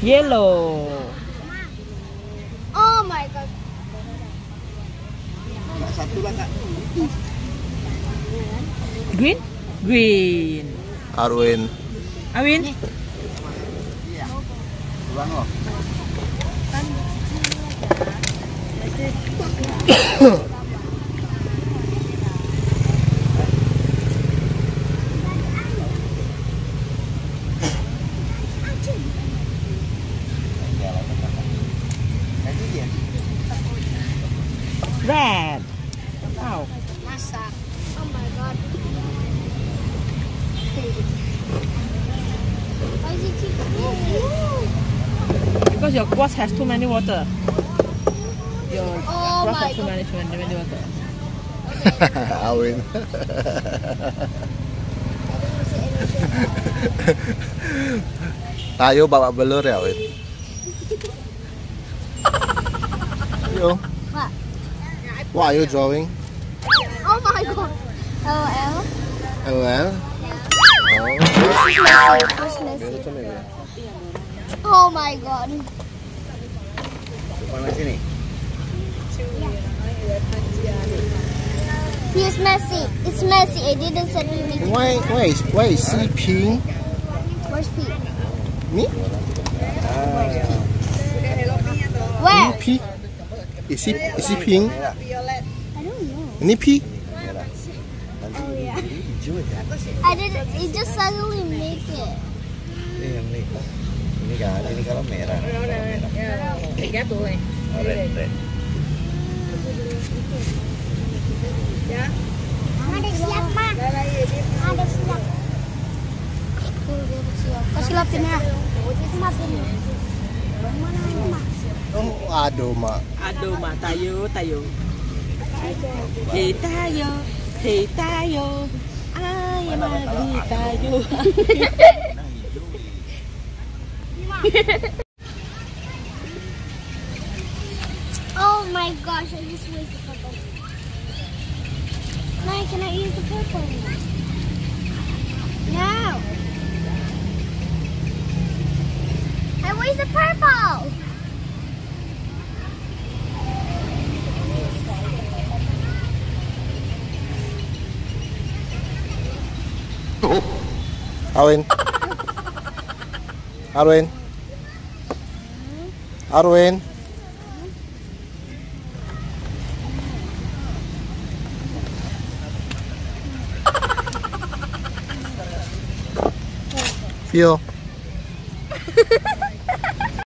Yellow. Oh my God. Green? Green. Arwin. Arwin? Red. Wow. Masak. Oh my God. Because your cross has too many water. Your cross has too many water. I win. Tayo bawa belur ya, Win. Yo. What are you drawing? Oh my God! LOL. LOL? Yeah. Oh my God. He's messy. It's messy. I didn't send me. Why is he peeing? Where's pee? Me? Where? You pee? Is he peeing? I don't know. Any pee? Oh yeah. I didn't. It just suddenly make it. Ini kalau merah. Tiga boleh. Red. Ya. Ada siap. Kasih lapin ya. Adoma, Tayo. Hey Tayo. Ay, mari Tayo. Oh my gosh, I just wasted the purple. Now can I use the purple? No. I wasted the purple. Arwin. Feel.